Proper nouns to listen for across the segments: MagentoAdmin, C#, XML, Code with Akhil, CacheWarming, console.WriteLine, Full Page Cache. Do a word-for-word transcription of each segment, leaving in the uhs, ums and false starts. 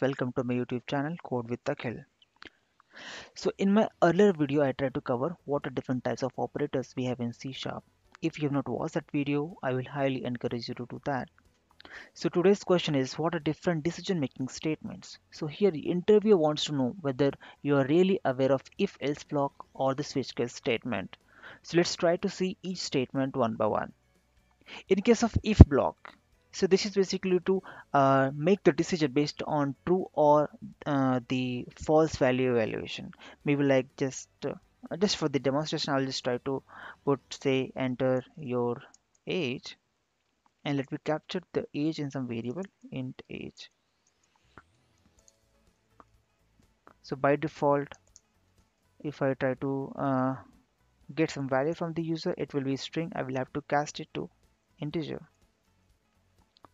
Welcome to my YouTube channel Code with Akhil. So in my earlier video I tried to cover what are different types of operators we have in C sharp. If you have not watched that video, I will highly encourage you to do that. So today's question is, what are different decision making statements? So here the interviewer wants to know whether you are really aware of if else block or the switch case statement. So let's try to see each statement one by one. In case of if block, so this is basically to uh, make the decision based on true or uh, the false value evaluation. Maybe like just uh, just for the demonstration, I'll just try to put, say, enter your age, and let me capture the age in some variable int age. So by default, if I try to uh, get some value from the user, it will be string. I will have to cast it to integer.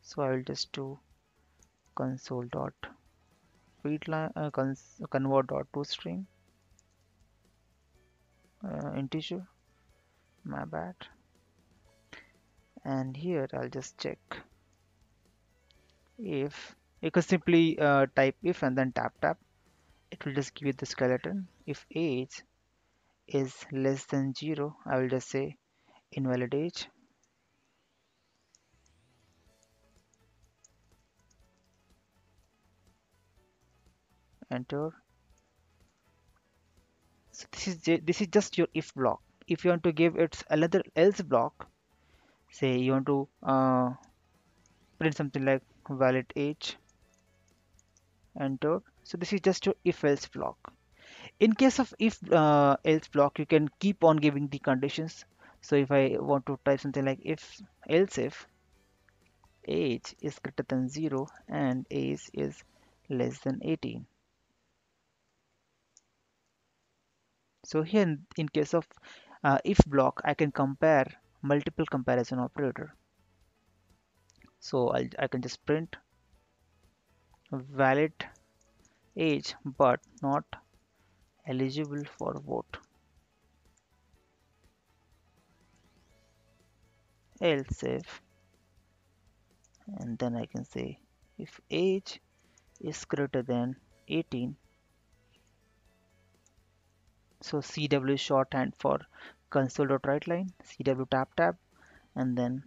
So I will just do console.WriteLine uh, cons Convert.ToString uh, integer, my bad. And here I'll just check if you can simply uh, type if and then tap tap. It will just give you the skeleton. If age is less than zero, I will just say invalid age. Enter. So this is this is just your if block. If you want to give it another else block, say you want to uh, print something like valid age. Enter. So this is just your if else block. In case of if uh, else block, you can keep on giving the conditions. So if I want to type something like if else if age is greater than zero and age is less than eighteen. So here in, in case of uh, if block, I can compare multiple comparison operator. So I'll, I can just print valid age but not eligible for vote. Else if, and then I can say if age is greater than eighteen. So C W is shorthand for console.WriteLine, C W tap tap, and then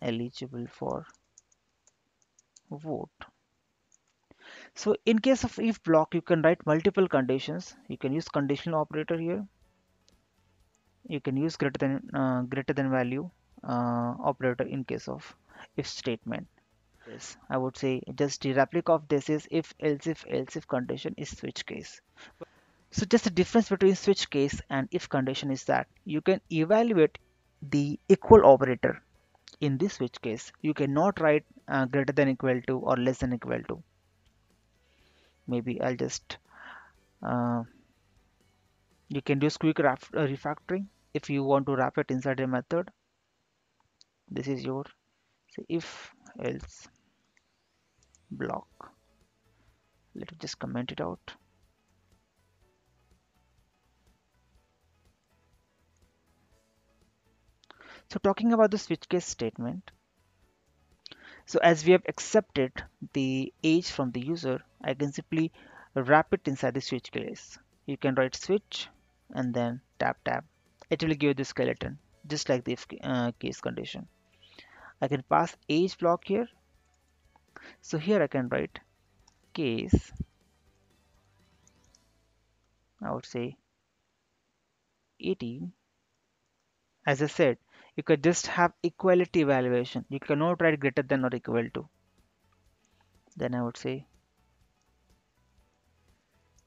eligible for vote. So in case of if block, you can write multiple conditions. You can use conditional operator here. You can use greater than uh, greater than value uh, operator in case of if statement. Yes, I would say just the replica of this is if else if else if condition is switch case. So just the difference between switch case and if condition is that you can evaluate the equal operator in this switch case. You cannot write uh, greater than equal to or less than equal to. Maybe I'll just, uh, you can use quick ref refactoring if you want to wrap it inside a method. This is your, say, if else block. Let me just comment it out. So talking about the switch case statement, so as we have accepted the age from the user, I can simply wrap it inside the switch case. You can write switch and then tap tap. It will give you the skeleton just like the if uh, case condition. I can pass age block here. So here I can write case, I would say eighteen. As I said, you could just have equality evaluation. You cannot write greater than or equal to. Then I would say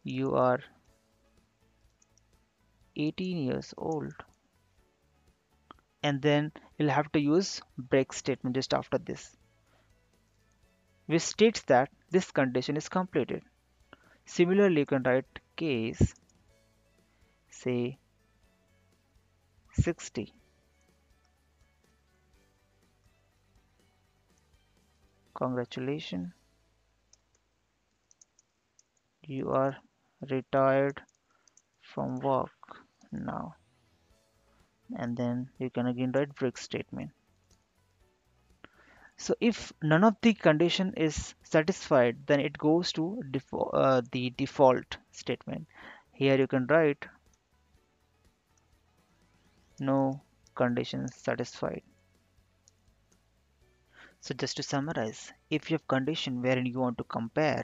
you are eighteen years old. And then you'll have to use break statement just after this, which states that this condition is completed. Similarly, you can write case, say sixty. Congratulations, you are retired from work now. And then you can again write break statement. So if none of the condition is satisfied, then it goes to default, uh, the default statement. Here you can write no condition satisfied. So just to summarize, if you have condition wherein you want to compare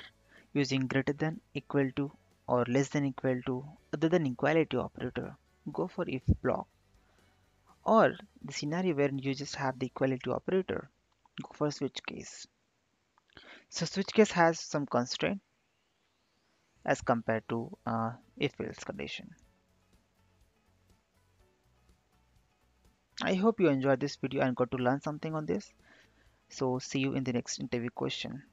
using greater than equal to or less than equal to, other than equality operator, go for if block. Or the scenario wherein you just have the equality operator, go for switch case. So switch case has some constraint as compared to uh, if else condition. I hope you enjoyed this video and got to learn something on this. So see you in the next interview question.